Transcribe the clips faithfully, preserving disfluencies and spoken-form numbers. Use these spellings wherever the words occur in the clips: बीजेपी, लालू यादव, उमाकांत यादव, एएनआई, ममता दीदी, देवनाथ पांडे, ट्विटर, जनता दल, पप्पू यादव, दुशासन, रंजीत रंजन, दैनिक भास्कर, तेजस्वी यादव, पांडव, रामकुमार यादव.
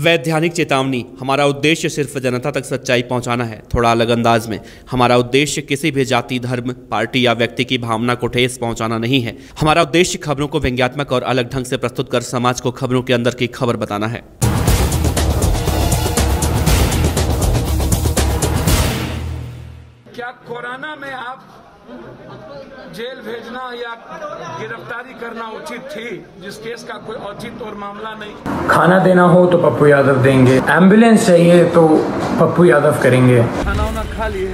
वैधानिक चेतावनी। हमारा उद्देश्य सिर्फ जनता तक सच्चाई पहुंचाना है। थोड़ा अलग अंदाज में, हमारा उद्देश्य किसी भी जाति, धर्म, पार्टी या व्यक्ति की भावना को ठेस पहुंचाना नहीं है। हमारा उद्देश्य खबरों को व्यंग्यात्मक और अलग ढंग से प्रस्तुत कर समाज को खबरों के अंदर की खबर बताना है। क्या कोरोना में आप जेल भेजना या गिरफ्तारी करना उचित थी, जिस केस का कोई औचित्य और मामला नहीं? खाना देना हो तो पप्पू यादव देंगे, एम्बुलेंस चाहिए तो पप्पू यादव करेंगे। खाना उना खा लिए?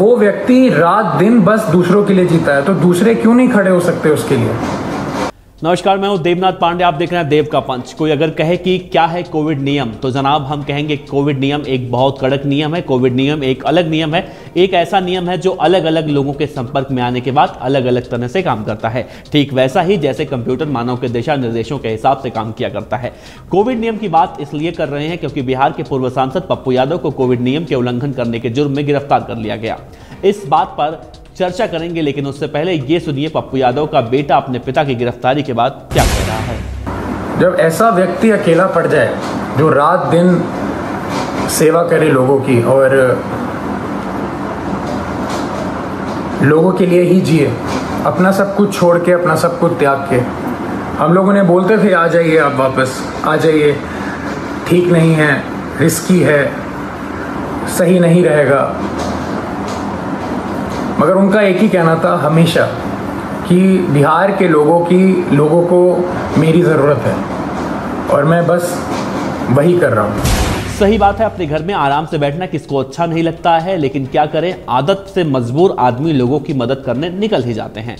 वो व्यक्ति रात दिन बस दूसरों के लिए जीता है, तो दूसरे क्यों नहीं खड़े हो सकते उसके लिए? नमस्कार, मैं हूं देवनाथ पांडे, आप देख रहे हैं देव का पंच। कोई अगर कहे कि क्या है कोविड नियम, तो जनाब हम कहेंगे कोविड नियम एक बहुत कड़क नियम है। कोविड नियम एक अलग नियम है, एक ऐसा नियम है जो अलग अलग लोगों के संपर्क में आने के बाद अलग अलग तरह से काम करता है। ठीक वैसा ही जैसे कंप्यूटर मानव के दिशा निर्देशों के हिसाब से काम किया करता है। कोविड नियम की बात इसलिए कर रहे हैं क्योंकि बिहार के पूर्व सांसद पप्पू यादव को कोविड नियम के उल्लंघन करने के जुर्म में गिरफ्तार कर लिया गया। इस बात पर चर्चा करेंगे, लेकिन उससे पहले ये सुनिए पप्पू यादव का बेटा अपने पिता की गिरफ्तारी के बाद क्या कह रहा है। जब ऐसा व्यक्ति अकेला पड़ जाए जो रात दिन सेवा करे लोगों की और लोगों के लिए ही जिए, अपना सब कुछ छोड़ के, अपना सब कुछ त्याग के। हम लोगों ने बोलते थे आ जाइए, आप वापस आ जाइए, ठीक नहीं है, रिस्की है, सही नहीं रहेगा, मगर उनका एक ही कहना था हमेशा कि बिहार के लोगों की लोगों को मेरी ज़रूरत है और मैं बस वही कर रहा हूँ। सही बात है, अपने घर में आराम से बैठना किसको अच्छा नहीं लगता है, लेकिन क्या करें, आदत से मजबूर आदमी लोगों की मदद करने निकल ही जाते हैं।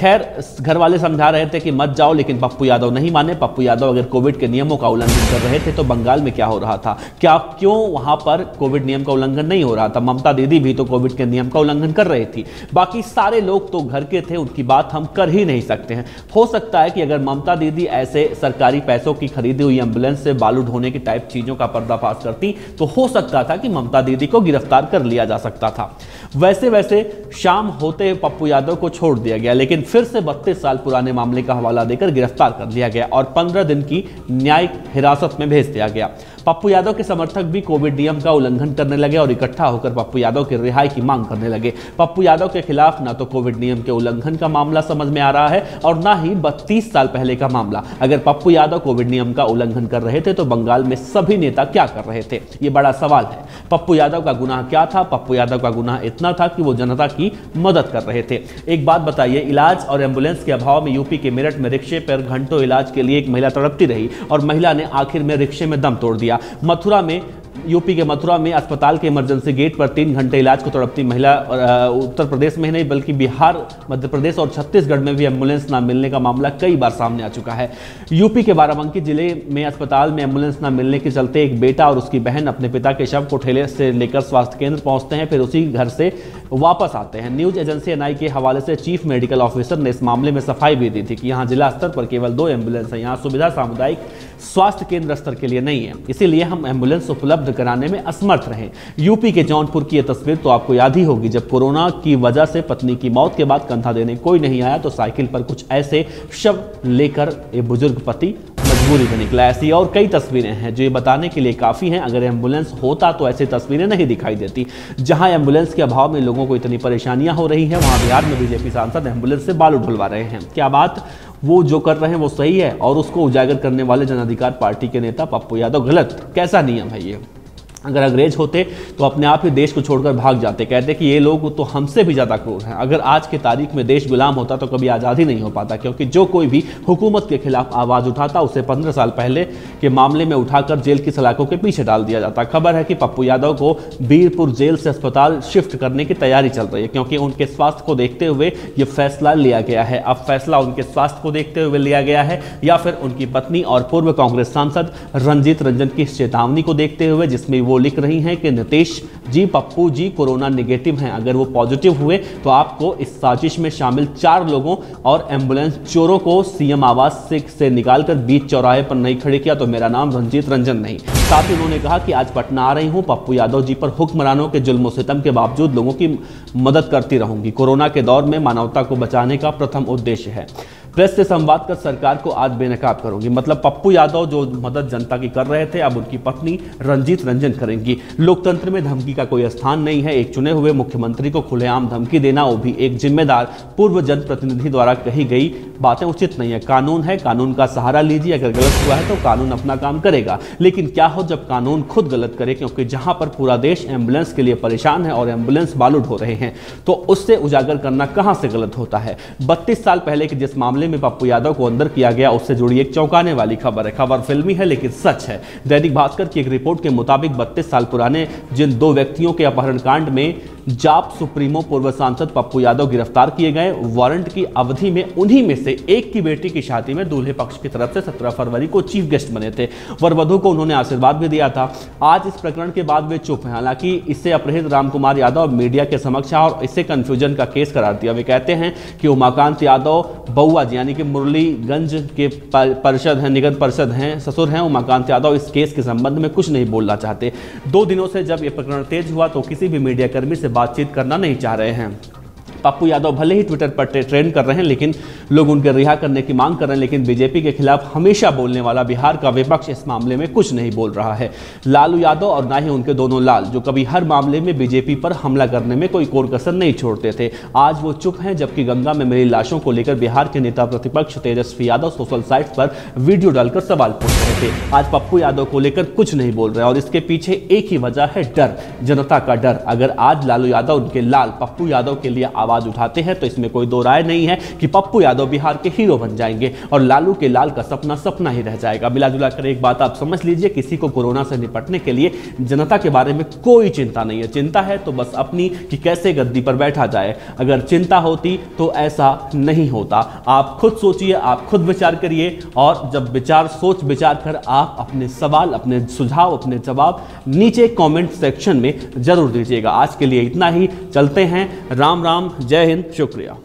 खैर, घर वाले समझा रहे थे कि मत जाओ, लेकिन पप्पू यादव नहीं माने। पप्पू यादव अगर कोविड के नियमों का उल्लंघन कर रहे थे तो बंगाल में क्या हो रहा था? क्या क्यों वहाँ पर कोविड नियम का उल्लंघन नहीं हो रहा था? ममता दीदी भी तो कोविड के नियम का उल्लंघन कर रही थी। बाकी सारे लोग तो घर के थे, उनकी बात हम कर ही नहीं सकते हैं। हो सकता है कि अगर ममता दीदी ऐसे सरकारी पैसों की खरीदी हुई एम्बुलेंस से बालू ढोने की टाइप चीज़ों का पर्दाफाश करती तो हो सकता था कि ममता दीदी को गिरफ्तार कर लिया जा सकता था। वैसे वैसे शाम होते पप्पू यादव को छोड़ दिया गया, लेकिन फिर से बत्तीस साल पुराने मामले का हवाला देकर गिरफ्तार कर लिया गया और पंद्रह दिन की न्यायिक हिरासत में भेज दिया गया। पप्पू यादव के समर्थक भी कोविड नियम का उल्लंघन करने लगे और इकट्ठा होकर पप्पू यादव की रिहाई की मांग करने लगे। पप्पू यादव के खिलाफ ना तो कोविड नियम के उल्लंघन का मामला समझ में आ रहा है और ना ही बत्तीस साल पहले का मामला। अगर पप्पू यादव कोविड नियम का उल्लंघन कर रहे थे तो बंगाल में सभी नेता क्या कर रहे थे, ये बड़ा सवाल है। पप्पू यादव का गुनाह क्या था? पप्पू यादव का गुनाह इतना था कि वो जनता की मदद कर रहे थे। एक बात बताइए, इलाज और एम्बुलेंस के अभाव में यूपी के मेरठ में रिक्शे पर घंटों इलाज के लिए एक महिला तड़पती रही और महिला ने आखिर में रिक्शे में दम तोड़ दिया। मथुरा में, यूपी के मथुरा में अस्पताल के इमरजेंसी गेट पर तीन घंटे इलाज को तड़पती महिला उत्तर प्रदेश में ही नहीं बल्कि बिहार, मध्य प्रदेश और छत्तीसगढ़ में भी एम्बुलेंस ना मिलने का मामला कई बार सामने आ चुका है। यूपी के बाराबंकी जिले में अस्पताल में एम्बुलेंस ना मिलने के चलते एक बेटा और उसकी बहन अपने पिता के शव को ठेले से लेकर स्वास्थ्य केंद्र पहुंचते हैं, फिर उसी घर से वापस आते हैं। न्यूज एजेंसी एएनआई के हवाले से चीफ मेडिकल ऑफिसर ने इस मामले में सफाई भी दी थी कि यहाँ जिला स्तर पर केवल दो एम्बुलेंस है, यहाँ सुविधा सामुदायिक स्वास्थ्य केंद्र स्तर के लिए नहीं है, इसीलिए हम एम्बुलेंस उपलब्ध कराने में असमर्थ रहे। यूपी के जौनपुर की यह तस्वीर तो आपको याद ही होगी, जब कोरोना की वजह से पत्नी की मौत के बाद कंधा देने कोई नहीं आया तो साइकिल पर कुछ ऐसे शव लेकर ये बुजुर्ग पति मजबूरी में निकला। ऐसी और कई तस्वीरें हैं जो ये बताने के लिए काफ़ी हैं, अगर एम्बुलेंस होता तो ऐसी तस्वीरें नहीं दिखाई देती। जहां एम्बुलेंस के अभाव में लोगों को इतनी परेशानियां हो रही हैं, वहां बिहार में बीजेपी सांसद एम्बुलेंस से बालू ढुलवा रहे हैं। क्या बात, वो जो कर रहे हैं वो सही है और उसको उजागर करने वाले जन अधिकार पार्टी के नेता पप्पू यादव गलत? कैसा नियम है ये? अगर अंग्रेज होते तो अपने आप ही देश को छोड़कर भाग जाते, कहते कि ये लोग तो हमसे भी ज़्यादा क्रूर हैं। अगर आज की तारीख में देश गुलाम होता तो कभी आज़ादी नहीं हो पाता, क्योंकि जो कोई भी हुकूमत के खिलाफ आवाज़ उठाता उसे पंद्रह साल पहले के मामले में उठाकर जेल की सलाखों के पीछे डाल दिया जाता। खबर है कि पप्पू यादव को बीरपुर जेल से अस्पताल शिफ्ट करने की तैयारी चल रही है, क्योंकि उनके स्वास्थ्य को देखते हुए ये फैसला लिया गया है। अब फैसला उनके स्वास्थ्य को देखते हुए लिया गया है या फिर उनकी पत्नी और पूर्व कांग्रेस सांसद रंजीत रंजन की चेतावनी को देखते हुए, जिसमें वो लिख रही हैं कि नीतीश जी, पप्पू जी कोरोना नेगेटिव हैं, अगर वो पॉजिटिव हुए तो आपको इस साजिश में शामिल चार लोगों और एम्बुलेंस चोरों को सीएम आवास से, से निकालकर बीच चौराहे पर नहीं खड़े किया तो मेरा नाम रंजीत रंजन नहीं। साथ ही उन्होंने कहा कि आज पटना आ रही हूं, पप्पू यादव जी पर हुक्मरानों के जुल्म सितम के बावजूद लोगों की मदद करती रहूंगी। कोरोना के दौर में मानवता को बचाने का प्रथम उद्देश्य है। प्रेस से संवाद कर सरकार को आज बेनकाब करूंगी। मतलब पप्पू यादव जो मदद जनता की कर रहे थे, अब उनकी पत्नी रंजीत रंजन करेंगी। लोकतंत्र में धमकी का कोई स्थान नहीं है। एक चुने हुए मुख्यमंत्री को खुलेआम धमकी देना, वो भी एक जिम्मेदार पूर्व जनप्रतिनिधि द्वारा कही गई बातें, उचित नहीं है। कानून है, कानून का सहारा लीजिए। अगर गलत हुआ है तो कानून अपना काम करेगा, लेकिन क्या हो जब कानून खुद गलत करे, क्योंकि जहां पर पूरा देश एम्बुलेंस के लिए परेशान है और एम्बुलेंस बालूड हो रहे हैं, तो उससे उजागर करना कहां से गलत होता है। बत्तीस साल पहले के जिस मामले में पप्पू यादव को अंदर किया गया, उससे जुड़ी एक चौंकाने वाली खबर है। खबर फिल्मी है लेकिन सच है। दैनिक भास्कर की एक रिपोर्ट के मुताबिक बत्तीस साल पुराने जिन दो व्यक्तियों के अपहरण कांड में जाप सुप्रीमो पूर्व सांसद पप्पू यादव गिरफ्तार किए गए। वारंट की अवधि में उन्हीं में से एक की बेटी की शादी में दूल्हे पक्ष की तरफ से सत्रह फरवरी को चीफ गेस्ट बने थे। वरवधु को उन्होंने आशीर्वाद भी दिया था। आज इस प्रकरण के बाद वे चुप हैं। हालांकि इससे अपहृत रामकुमार यादव मीडिया के समक्ष आए और इसे कन्फ्यूजन का केस करार दिया। वे कहते हैं कि उमाकांत यादव बउआ जी यानी कि मुरलीगंज के परिषद हैं, निगम परिषद हैं, ससुर हैं। उमाकांत यादव इस केस के संबंध में कुछ नहीं बोलना चाहते। दो दिनों से जब यह प्रकरण तेज हुआ तो किसी भी मीडियाकर्मी से बातचीत करना नहीं चाह रहे हैं। पप्पू यादव भले ही ट्विटर पर ट्रेंड कर रहे हैं, लेकिन लोग उनके रिहा करने की मांग कर रहे हैं। लेकिन बीजेपी के खिलाफ हमेशा बोलने वाला बिहार का विपक्ष इस मामले में कुछ नहीं बोल रहा है। लालू यादव और ना ही उनके दोनों लाल, जो कभी हर मामले में बीजेपी पर हमला करने में कोई कोर कसर नहीं छोड़ते थे, आज वो चुप हैं। जबकि गंगा में मिली लाशों को लेकर बिहार के नेता प्रतिपक्ष तेजस्वी यादव सोशल साइट पर वीडियो डालकर सवाल पूछ रहे थे। आज पप्पू यादव को लेकर कुछ नहीं बोल रहे और इसके पीछे एक ही वजह है, डर, जनता का डर। अगर आज लालू यादव उनके लाल पप्पू यादव के लिए आवाज उठाते हैं तो इसमें कोई दो राय नहीं है कि पप्पू यादव बिहार के हीरो बन जाएंगे और लालू के लाल का सपना सपना ही रह जाएगा। मिलाजुला कर एक बात आप समझ लीजिए, किसी को कोरोना से निपटने के लिए जनता के बारे में कोई चिंता नहीं है। चिंता है तो बस अपनी कि कैसे गद्दी पर बैठा जाए। अगर चिंता होती तो ऐसा नहीं होता। आप खुद सोचिए, आप खुद विचार करिए और जब विचार सोच विचार कर आप अपने सवाल, अपने सुझाव, अपने जवाब नीचे कॉमेंट सेक्शन में जरूर दीजिएगा। आज के लिए इतना ही, चलते हैं। राम राम, जय हिंद, शुक्रिया।